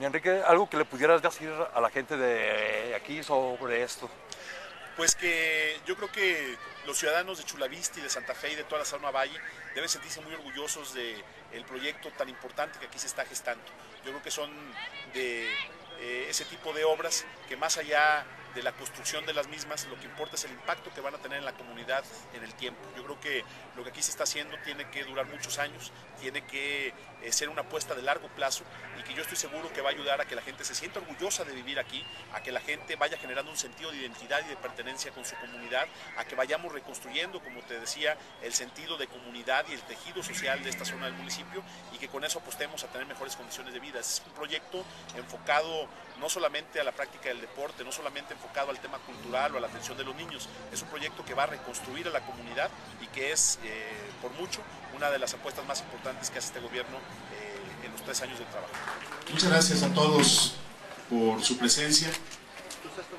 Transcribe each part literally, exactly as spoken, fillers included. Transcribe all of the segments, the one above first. Enrique, algo que le pudieras decir a la gente de aquí sobre esto. Pues que yo creo que los ciudadanos de Chula Vista y de Santa Fe y de toda la zona Valle deben sentirse muy orgullosos del proyecto tan importante que aquí se está gestando. Yo creo que son de eh, ese tipo de obras que, más allá de la construcción de las mismas, lo que importa es el impacto que van a tener en la comunidad en el tiempo. Yo creo que lo que aquí se está haciendo tiene que durar muchos años, tiene que eh, ser una apuesta de largo plazo, y que yo estoy seguro que va a ayudar a que la gente se sienta orgullosa de vivir aquí, a que la gente vaya generando un sentido de identidad y de pertenencia con su comunidad, a que vayamos reconstruyendo, como te decía, el sentido de comunidad y el tejido social de esta zona del municipio, y que con eso apostemos a tener mejores condiciones de vida. Es un proyecto enfocado no solamente a la práctica del deporte, no solamente en enfocado al tema cultural o a la atención de los niños. Es un proyecto que va a reconstruir a la comunidad y que es, eh, por mucho, una de las apuestas más importantes que hace este gobierno eh, en los tres años de trabajo. Muchas gracias a todos por su presencia.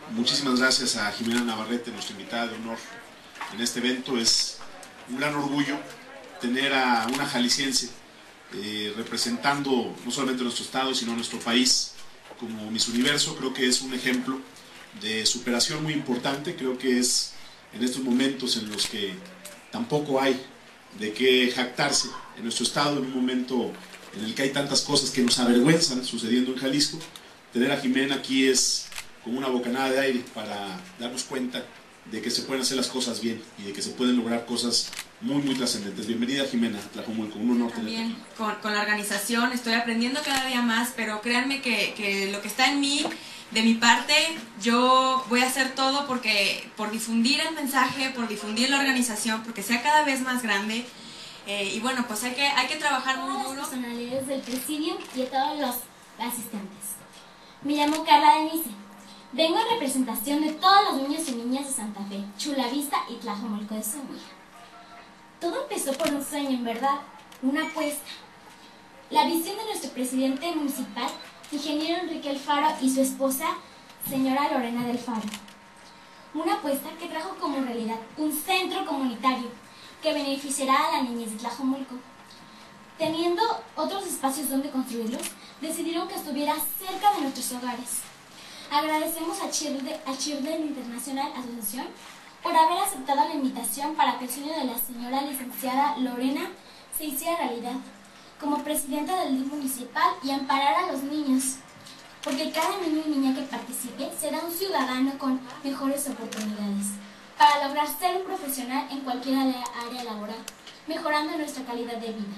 Muchísimas gracias a Ximena Navarrete, nuestra invitada de honor en este evento. Es un gran orgullo tener a una jalisciense eh, representando no solamente nuestro estado, sino nuestro país como Miss Universo. Creo que es un ejemplo de superación muy importante. Creo que es en estos momentos en los que tampoco hay de qué jactarse en nuestro estado, en un momento en el que hay tantas cosas que nos avergüenzan sucediendo en Jalisco. Tener a Ximena aquí es como una bocanada de aire para darnos cuenta de que se pueden hacer las cosas bien y de que se pueden lograr cosas muy muy trascendentes. Bienvenida, Ximena, Tlajomulco, un honor también tenerte aquí. Con, con la organización estoy aprendiendo cada día más, pero créanme que, que lo que está en mí, de mi parte, yo voy a hacer todo porque, por difundir el mensaje, por difundir la organización, porque sea cada vez más grande. Eh, y bueno, pues hay que, hay que trabajar muy duro. A las personalidades del presidio y a todos los asistentes. Me llamo Carla Denise. Vengo en representación de todos los niños y niñas de Santa Fe, Chula Vista y Tlajomulco de Zuñiga. Todo empezó por un sueño, en verdad, una apuesta. La visión de nuestro presidente municipal, ingeniero Enrique Alfaro, y su esposa, señora Lorena del Faro. Una apuesta que trajo como realidad un centro comunitario que beneficiará a la niñez de Tlajomulco. Teniendo otros espacios donde construirlos, decidieron que estuviera cerca de nuestros hogares. Agradecemos a Children International Asociación por haber aceptado la invitación para que el sueño de la señora licenciada Lorena se hiciera realidad como presidenta del D I F Municipal, y amparar a los niños, porque cada niño y niña que participe será un ciudadano con mejores oportunidades para lograr ser un profesional en cualquier área laboral, mejorando nuestra calidad de vida.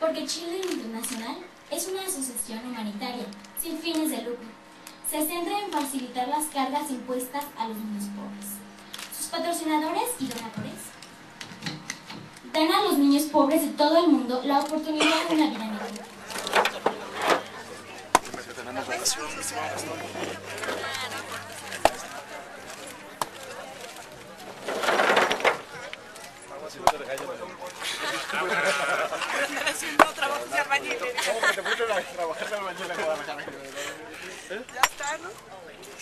Porque Children International es una asociación humanitaria sin fines de lucro. Se centra en facilitar las cargas impuestas a los niños pobres. Sus patrocinadores y donadores dan a los niños pobres de todo el mundo la oportunidad de una vida mejor. ¿Ya está, no?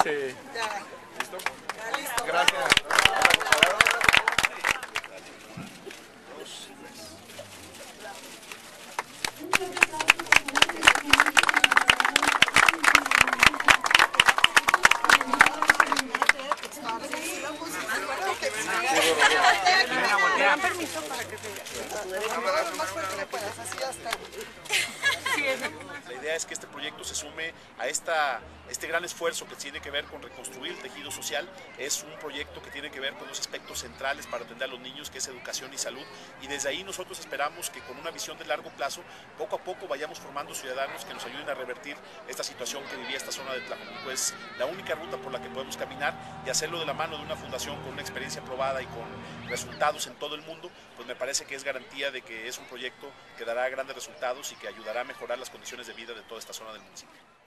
Sí. Ya. ¿Listo? Gracias. La idea es que este proyecto se sume a esta, este gran esfuerzo que tiene que ver con reconstruir el tejido social. Es un proyecto que tiene que ver con los aspectos centrales para atender a los niños, que es educación y salud, y desde ahí nosotros esperamos que, con una visión de largo plazo, poco a poco vayamos formando ciudadanos que nos ayuden a revertir esta situación que vivía esta zona de Tlajomulco. Es la única ruta por la que podemos caminar, y hacerlo de la mano de una fundación con una experiencia probada y con resultados en todo el mundo, pues me parece que es garantía de que es un proyecto que dará grandes resultados y que ayudará a mejorar las condiciones de vida de toda esta zona del municipio.